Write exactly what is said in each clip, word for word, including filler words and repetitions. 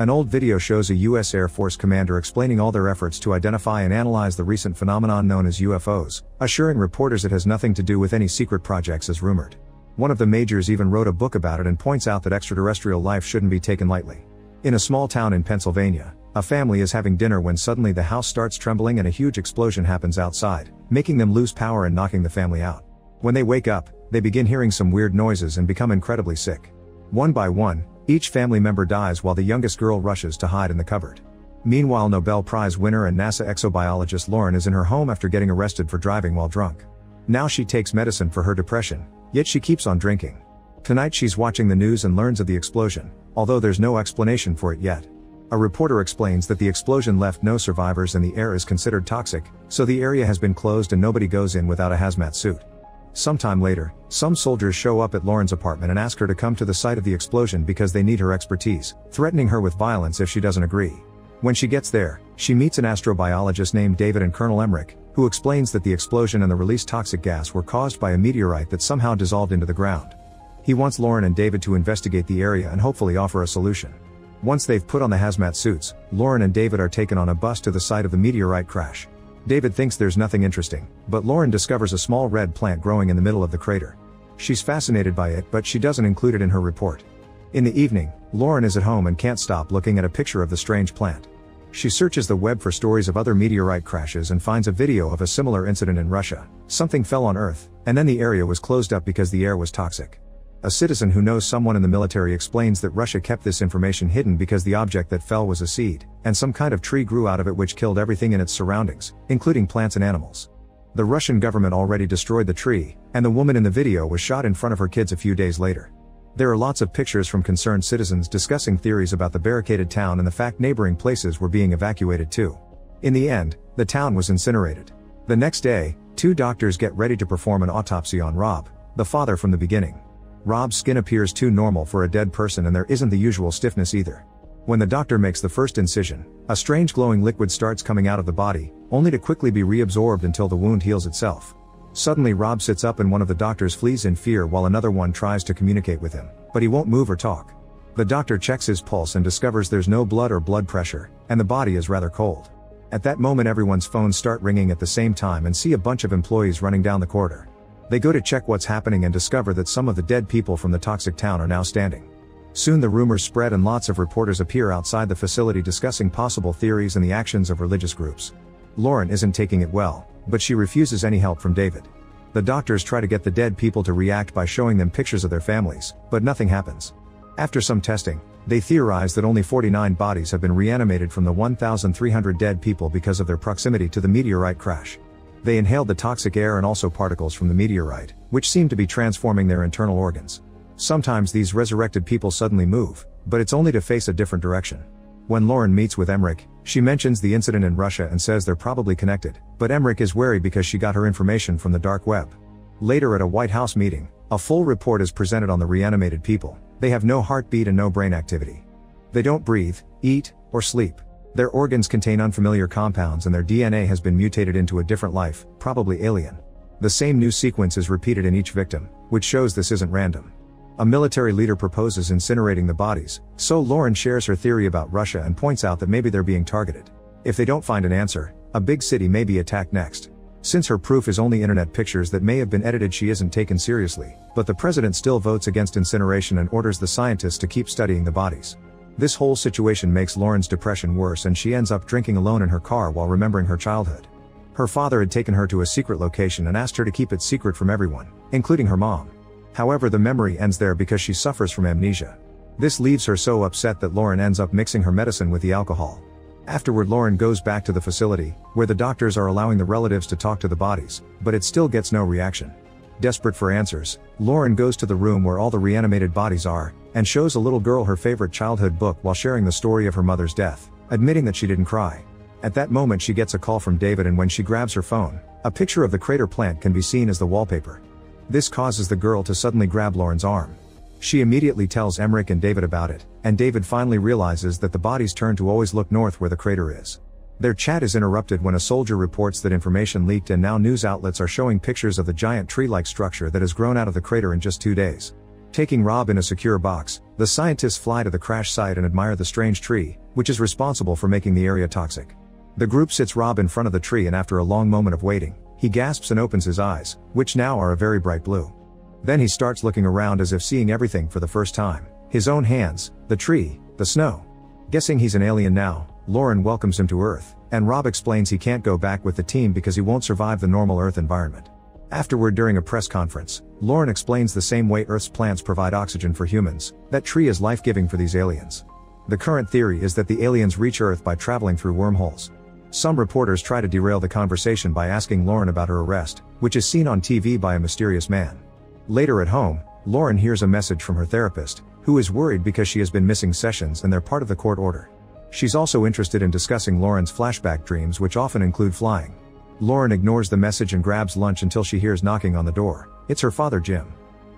An old video shows a U S Air Force commander explaining all their efforts to identify and analyze the recent phenomenon known as U F Os, assuring reporters it has nothing to do with any secret projects as rumored. One of the majors even wrote a book about it and points out that extraterrestrial life shouldn't be taken lightly. In a small town in Pennsylvania, a family is having dinner when suddenly the house starts trembling and a huge explosion happens outside, making them lose power and knocking the family out. When they wake up, they begin hearing some weird noises and become incredibly sick. One by one, each family member dies while the youngest girl rushes to hide in the cupboard. Meanwhile, Nobel Prize winner and NASA exobiologist Lauren is in her home after getting arrested for driving while drunk. Now she takes medicine for her depression, yet she keeps on drinking. Tonight she's watching the news and learns of the explosion, although there's no explanation for it yet. A reporter explains that the explosion left no survivors and the air is considered toxic, so the area has been closed and nobody goes in without a hazmat suit. Sometime later, some soldiers show up at Lauren's apartment and ask her to come to the site of the explosion because they need her expertise, threatening her with violence if she doesn't agree. When she gets there, she meets an astrobiologist named David and Colonel Emmerich, who explains that the explosion and the released toxic gas were caused by a meteorite that somehow dissolved into the ground. He wants Lauren and David to investigate the area and hopefully offer a solution. Once they've put on the hazmat suits, Lauren and David are taken on a bus to the site of the meteorite crash. David thinks there's nothing interesting, but Lauren discovers a small red plant growing in the middle of the crater. She's fascinated by it, but she doesn't include it in her report. In the evening, Lauren is at home and can't stop looking at a picture of the strange plant. She searches the web for stories of other meteorite crashes and finds a video of a similar incident in Russia. Something fell on Earth, and then the area was closed up because the air was toxic. A citizen who knows someone in the military explains that Russia kept this information hidden because the object that fell was a seed, and some kind of tree grew out of it which killed everything in its surroundings, including plants and animals. The Russian government already destroyed the tree, and the woman in the video was shot in front of her kids a few days later. There are lots of pictures from concerned citizens discussing theories about the barricaded town and the fact neighboring places were being evacuated too. In the end, the town was incinerated. The next day, two doctors get ready to perform an autopsy on Rob, the father from the beginning. Rob's skin appears too normal for a dead person and there isn't the usual stiffness either. When the doctor makes the first incision, a strange glowing liquid starts coming out of the body, only to quickly be reabsorbed until the wound heals itself. Suddenly Rob sits up and one of the doctors flees in fear while another one tries to communicate with him, but he won't move or talk. The doctor checks his pulse and discovers there's no blood or blood pressure, and the body is rather cold. At that moment everyone's phones start ringing at the same time and see a bunch of employees running down the corridor. They go to check what's happening and discover that some of the dead people from the toxic town are now standing. Soon the rumors spread and lots of reporters appear outside the facility discussing possible theories and the actions of religious groups. Lauren isn't taking it well, but she refuses any help from David. The doctors try to get the dead people to react by showing them pictures of their families, but nothing happens. After some testing, they theorize that only forty-nine bodies have been reanimated from the one thousand three hundred dead people because of their proximity to the meteorite crash. They inhaled the toxic air and also particles from the meteorite, which seemed to be transforming their internal organs. Sometimes these resurrected people suddenly move, but it's only to face a different direction. When Lauren meets with Emmerich, she mentions the incident in Russia and says they're probably connected, but Emmerich is wary because she got her information from the dark web. Later at a White House meeting, a full report is presented on the reanimated people. They have no heartbeat and no brain activity. They don't breathe, eat, or sleep. Their organs contain unfamiliar compounds and their D N A has been mutated into a different life, probably alien. The same new sequence is repeated in each victim, which shows this isn't random. A military leader proposes incinerating the bodies, so Lauren shares her theory about Russia and points out that maybe they're being targeted. If they don't find an answer, a big city may be attacked next. Since her proof is only internet pictures that may have been edited, she isn't taken seriously, but the president still votes against incineration and orders the scientists to keep studying the bodies. This whole situation makes Lauren's depression worse and she ends up drinking alone in her car while remembering her childhood. Her father had taken her to a secret location and asked her to keep it secret from everyone, including her mom. However, the memory ends there because she suffers from amnesia. This leaves her so upset that Lauren ends up mixing her medicine with the alcohol. Afterward, Lauren goes back to the facility, where the doctors are allowing the relatives to talk to the bodies, but it still gets no reaction. Desperate for answers, Lauren goes to the room where all the reanimated bodies are, and shows a little girl her favorite childhood book while sharing the story of her mother's death, admitting that she didn't cry. At that moment she gets a call from David, and when she grabs her phone, a picture of the crater plant can be seen as the wallpaper. This causes the girl to suddenly grab Lauren's arm. She immediately tells Emmerich and David about it, and David finally realizes that the bodies turn to always look north where the crater is. Their chat is interrupted when a soldier reports that information leaked and now news outlets are showing pictures of the giant tree-like structure that has grown out of the crater in just two days. Taking Rob in a secure box, the scientists fly to the crash site and admire the strange tree, which is responsible for making the area toxic. The group sits Rob in front of the tree, and after a long moment of waiting, he gasps and opens his eyes, which now are a very bright blue. Then he starts looking around as if seeing everything for the first time. His own hands, the tree, the snow. Guessing he's an alien now, Lauren welcomes him to Earth, and Rob explains he can't go back with the team because he won't survive the normal Earth environment. Afterward, during a press conference, Lauren explains the same way Earth's plants provide oxygen for humans, that tree is life-giving for these aliens. The current theory is that the aliens reach Earth by traveling through wormholes. Some reporters try to derail the conversation by asking Lauren about her arrest, which is seen on T V by a mysterious man. Later at home, Lauren hears a message from her therapist, who is worried because she has been missing sessions and they're part of the court order. She's also interested in discussing Lauren's flashback dreams, which often include flying. Lauren ignores the message and grabs lunch until she hears knocking on the door. It's her father, Jim.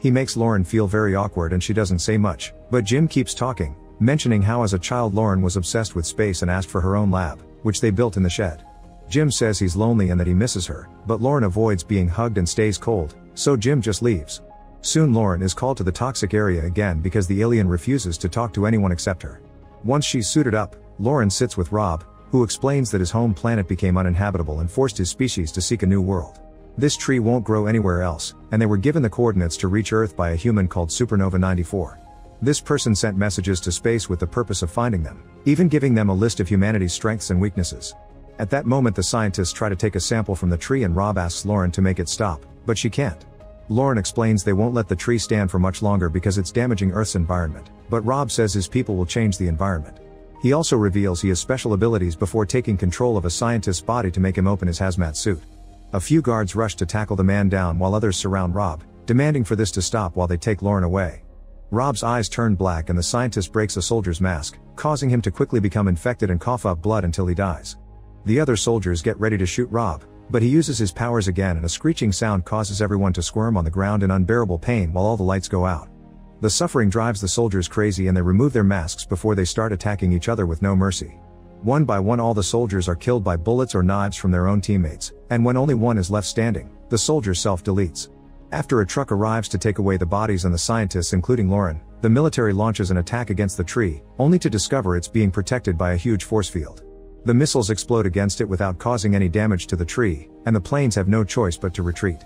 He makes Lauren feel very awkward and she doesn't say much, but Jim keeps talking, mentioning how as a child Lauren was obsessed with space and asked for her own lab, which they built in the shed. Jim says he's lonely and that he misses her, but Lauren avoids being hugged and stays cold, so Jim just leaves. Soon Lauren is called to the toxic area again because the alien refuses to talk to anyone except her. Once she's suited up, Lauren sits with Rob, who explains that his home planet became uninhabitable and forced his species to seek a new world. This tree won't grow anywhere else, and they were given the coordinates to reach Earth by a human called Supernova ninety-four. This person sent messages to space with the purpose of finding them, even giving them a list of humanity's strengths and weaknesses. At that moment, the scientists try to take a sample from the tree and Rob asks Lauren to make it stop, but she can't. Lauren explains they won't let the tree stand for much longer because it's damaging Earth's environment, but Rob says his people will change the environment. He also reveals he has special abilities before taking control of a scientist's body to make him open his hazmat suit. A few guards rush to tackle the man down while others surround Rob, demanding for this to stop while they take Lauren away. Rob's eyes turn black and the scientist breaks a soldier's mask, causing him to quickly become infected and cough up blood until he dies. The other soldiers get ready to shoot Rob, but he uses his powers again and a screeching sound causes everyone to squirm on the ground in unbearable pain while all the lights go out. The suffering drives the soldiers crazy and they remove their masks before they start attacking each other with no mercy. One by one, all the soldiers are killed by bullets or knives from their own teammates, and when only one is left standing, the soldier self-deletes. After a truck arrives to take away the bodies and the scientists, including Lauren, the military launches an attack against the tree, only to discover it's being protected by a huge force field. The missiles explode against it without causing any damage to the tree, and the planes have no choice but to retreat.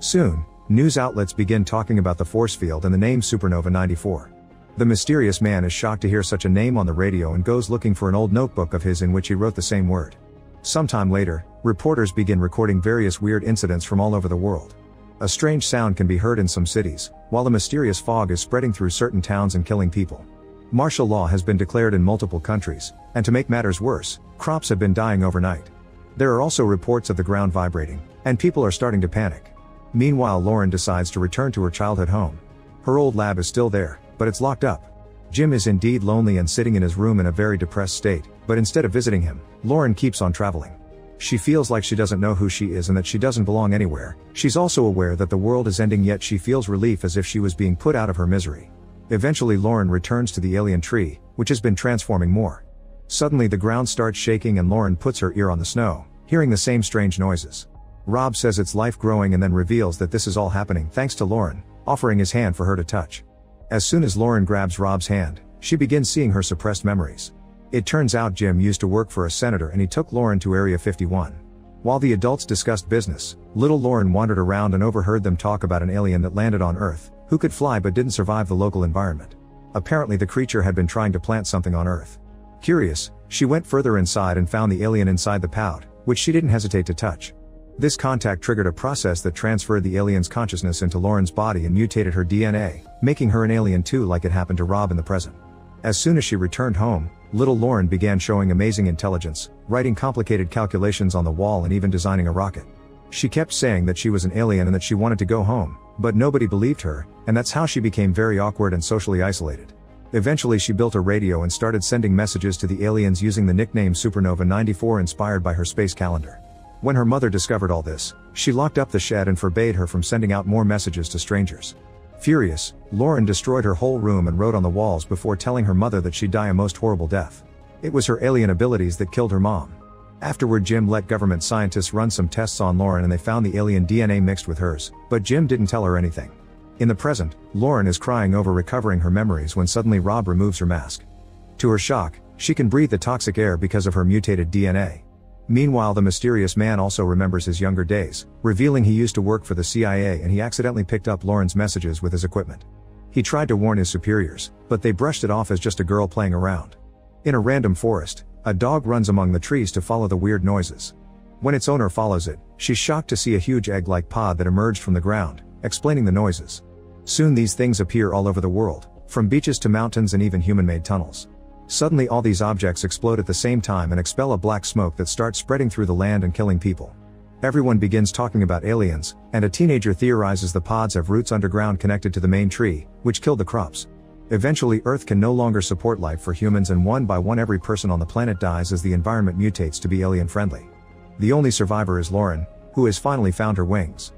Soon, news outlets begin talking about the force field and the name Supernova ninety-four. The mysterious man is shocked to hear such a name on the radio and goes looking for an old notebook of his in which he wrote the same word. Sometime later, reporters begin recording various weird incidents from all over the world. A strange sound can be heard in some cities, while a mysterious fog is spreading through certain towns and killing people. Martial law has been declared in multiple countries, and to make matters worse, crops have been dying overnight. There are also reports of the ground vibrating, and people are starting to panic. Meanwhile, Lauren decides to return to her childhood home. Her old lab is still there, but it's locked up. Jim is indeed lonely and sitting in his room in a very depressed state, but instead of visiting him, Lauren keeps on traveling. She feels like she doesn't know who she is and that she doesn't belong anywhere. She's also aware that the world is ending, yet she feels relief as if she was being put out of her misery. Eventually, Lauren returns to the alien tree, which has been transforming more. Suddenly, the ground starts shaking and Lauren puts her ear on the snow, hearing the same strange noises. Rob says it's life growing and then reveals that this is all happening thanks to Lauren, offering his hand for her to touch. As soon as Lauren grabs Rob's hand, she begins seeing her suppressed memories. It turns out Jim used to work for a senator and he took Lauren to Area fifty-one. While the adults discussed business, little Lauren wandered around and overheard them talk about an alien that landed on Earth, who could fly but didn't survive the local environment. Apparently the creature had been trying to plant something on Earth. Curious, she went further inside and found the alien inside the pod, which she didn't hesitate to touch. This contact triggered a process that transferred the alien's consciousness into Lauren's body and mutated her D N A, making her an alien too, like it happened to Rob in the present. As soon as she returned home, little Lauren began showing amazing intelligence, writing complicated calculations on the wall and even designing a rocket. She kept saying that she was an alien and that she wanted to go home, but nobody believed her, and that's how she became very awkward and socially isolated. Eventually she built a radio and started sending messages to the aliens using the nickname Supernova ninety-four, inspired by her space calendar. When her mother discovered all this, she locked up the shed and forbade her from sending out more messages to strangers. Furious, Lauren destroyed her whole room and wrote on the walls before telling her mother that she'd die a most horrible death. It was her alien abilities that killed her mom. Afterward, Jim let government scientists run some tests on Lauren and they found the alien D N A mixed with hers, but Jim didn't tell her anything. In the present, Lauren is crying over recovering her memories when suddenly Rob removes her mask. To her shock, she can breathe the toxic air because of her mutated D N A. Meanwhile, the mysterious man also remembers his younger days, revealing he used to work for the C I A and he accidentally picked up Lauren's messages with his equipment. He tried to warn his superiors, but they brushed it off as just a girl playing around. In a random forest, a dog runs among the trees to follow the weird noises. When its owner follows it, she's shocked to see a huge egg-like pod that emerged from the ground, explaining the noises. Soon these things appear all over the world, from beaches to mountains and even human-made tunnels. Suddenly all these objects explode at the same time and expel a black smoke that starts spreading through the land and killing people. Everyone begins talking about aliens, and a teenager theorizes the pods have roots underground connected to the main tree, which killed the crops. Eventually Earth can no longer support life for humans, and one by one every person on the planet dies as the environment mutates to be alien-friendly. The only survivor is Lauren, who has finally found her wings.